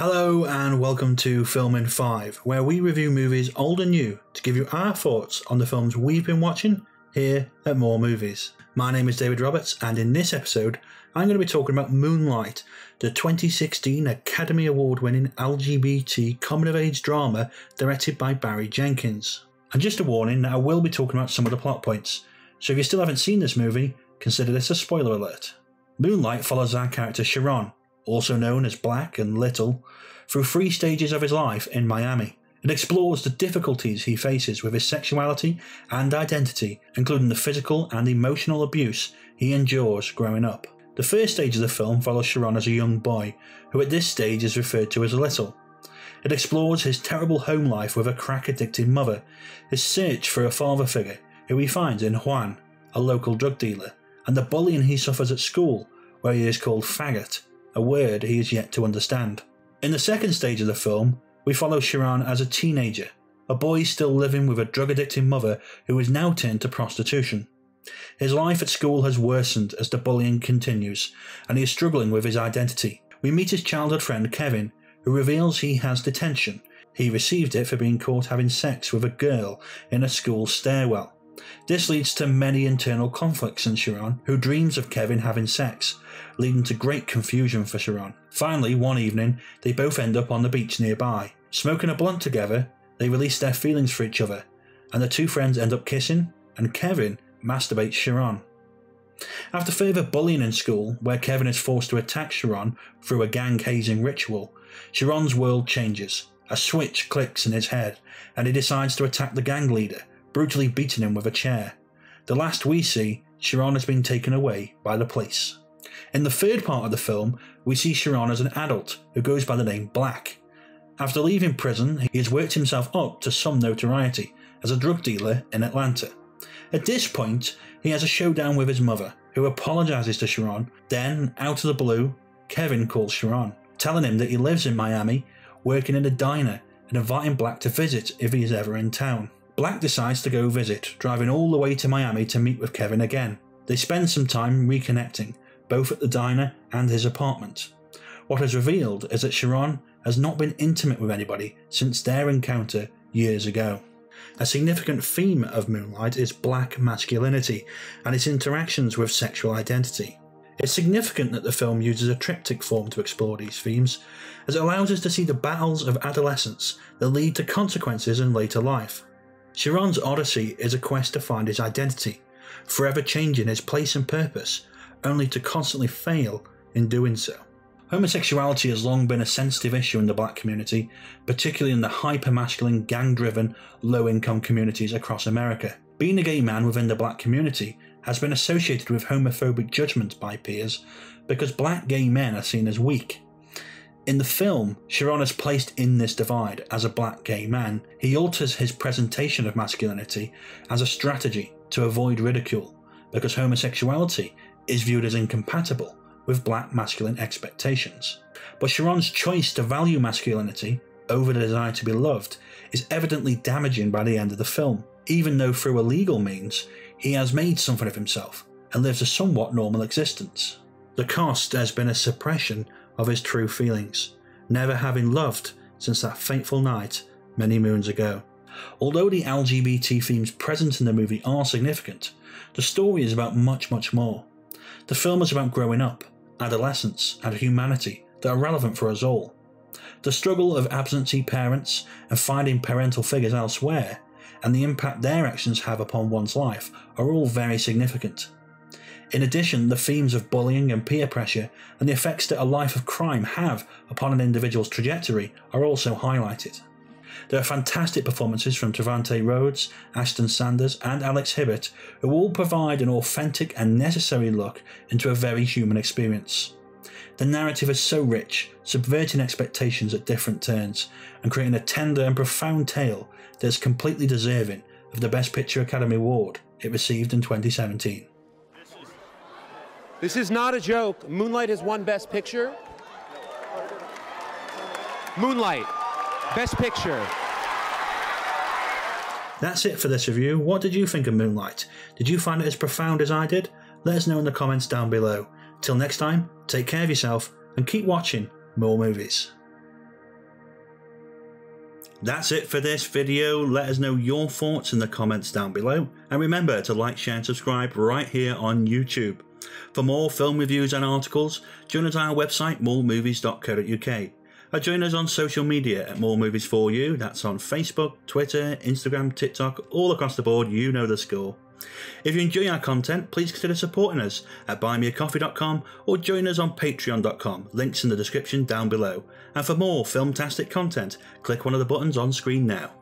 Hello and welcome to Film in 5, where we review movies old and new to give you our thoughts on the films we've been watching here at More Movies. My name is David Roberts, and in this episode I'm going to be talking about Moonlight, the 2016 Academy Award winning LGBT coming of age drama directed by Barry Jenkins. And just a warning that I will be talking about some of the plot points, so if you still haven't seen this movie, consider this a spoiler alert. Moonlight follows our character Chiron, also known as Black and Little, through three stages of his life in Miami. It explores the difficulties he faces with his sexuality and identity, including the physical and emotional abuse he endures growing up. The first stage of the film follows Chiron as a young boy, who at this stage is referred to as Little. It explores his terrible home life with a crack-addicted mother, his search for a father figure, who he finds in Juan, a local drug dealer, and the bullying he suffers at school, where he is called faggot, a word he is yet to understand. In the second stage of the film, we follow Chiron as a teenager, a boy still living with a drug-addicted mother who is now turned to prostitution. His life at school has worsened as the bullying continues, and he is struggling with his identity. We meet his childhood friend Kevin, who reveals he has detention. He received it for being caught having sex with a girl in a school stairwell. This leads to many internal conflicts in Chiron, who dreams of Kevin having sex, leading to great confusion for Chiron. Finally, one evening, they both end up on the beach nearby. Smoking a blunt together, they release their feelings for each other, and the two friends end up kissing, and Kevin masturbates Chiron. After further bullying in school, where Kevin is forced to attack Chiron through a gang hazing ritual, Chiron's world changes. A switch clicks in his head, and he decides to attack the gang leader, brutally beating him with a chair. The last we see, Chiron has been taken away by the police. In the third part of the film, we see Chiron as an adult who goes by the name Black. After leaving prison, he has worked himself up to some notoriety as a drug dealer in Atlanta. At this point, he has a showdown with his mother, who apologizes to Chiron. Then, out of the blue, Kevin calls Chiron, telling him that he lives in Miami, working in a diner, and inviting Black to visit if he is ever in town. Black decides to go visit, driving all the way to Miami to meet with Kevin again. They spend some time reconnecting, both at the diner and his apartment. What is revealed is that Chiron has not been intimate with anybody since their encounter years ago. A significant theme of Moonlight is black masculinity and its interactions with sexual identity. It's significant that the film uses a triptych form to explore these themes, as it allows us to see the battles of adolescence that lead to consequences in later life. Chiron's odyssey is a quest to find his identity, forever changing his place and purpose, only to constantly fail in doing so. Homosexuality has long been a sensitive issue in the black community, particularly in the hyper-masculine, gang-driven, low-income communities across America. Being a gay man within the black community has been associated with homophobic judgment by peers because black gay men are seen as weak. In the film, Chiron is placed in this divide as a black gay man. He alters his presentation of masculinity as a strategy to avoid ridicule because homosexuality is viewed as incompatible with black masculine expectations. But Chiron's choice to value masculinity over the desire to be loved is evidently damaging by the end of the film, even though through illegal means he has made something of himself and lives a somewhat normal existence. The cost has been a suppression of his true feelings, never having loved since that fateful night many moons ago. Although the LGBT themes present in the movie are significant, the story is about much more. The film is about growing up, adolescence and humanity that are relevant for us all. The struggle of absentee parents and finding parental figures elsewhere, and the impact their actions have upon one's life, are all very significant. In addition, the themes of bullying and peer pressure and the effects that a life of crime have upon an individual's trajectory are also highlighted. There are fantastic performances from Trevante Rhodes, Ashton Sanders and Alex Hibbert, who all provide an authentic and necessary look into a very human experience. The narrative is so rich, subverting expectations at different turns and creating a tender and profound tale that is completely deserving of the Best Picture Academy Award it received in 2017. This is not a joke. Moonlight has won Best Picture. Moonlight. Best Picture. That's it for this review. What did you think of Moonlight? Did you find it as profound as I did? Let us know in the comments down below. Till next time, take care of yourself and keep watching More Movies. That's it for this video. Let us know your thoughts in the comments down below, and remember to like, share and subscribe right here on YouTube. For more film reviews and articles, join us on our website moremovies.co.uk, or join us on social media at moremovies4u. That's on Facebook, Twitter, Instagram, TikTok, all across the board, you know the score. If you enjoy our content, please consider supporting us at buymeacoffee.com or join us on patreon.com, links in the description down below. And for more filmtastic content, click one of the buttons on screen now.